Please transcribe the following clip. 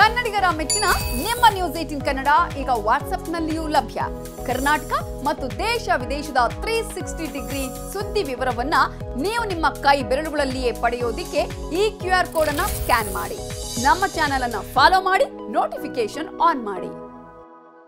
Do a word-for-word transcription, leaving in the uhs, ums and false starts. ಕನ್ನಡಿಗರ ಮೆಚ್ಚಿನ ನಿಮ್ಮ ನ್ಯೂಸ್ ಏಟಿನ್ ಕನ್ನಡ ಈಗ ವಾಟ್ಸ್ಆಪ್ನಲ್ಲಿಯೂ ಲಭ್ಯ. ಕರ್ನಾಟಕ ಮತ್ತು ದೇಶ ವಿದೇಶದ ತ್ರೀ ಸಿಕ್ಸ್ಟಿ ಡಿಗ್ರಿ ಸುದ್ದಿ ವಿವರವನ್ನ ನೀವು ನಿಮ್ಮ ಕೈ ಬೆರಳುಗಳಲ್ಲಿಯೇ ಪಡೆಯೋದಿಕ್ಕೆ ಈ ಕ್ಯೂ ಆರ್ ಕೋಡ್ ಅನ್ನ ಸ್ಕ್ಯಾನ್ ಮಾಡಿ, ನಮ್ಮ ಚಾನೆಲ್ ಅನ್ನ ಫಾಲೋ ಮಾಡಿ, ನೋಟಿಫಿಕೇಶನ್ ಆನ್ ಮಾಡಿ.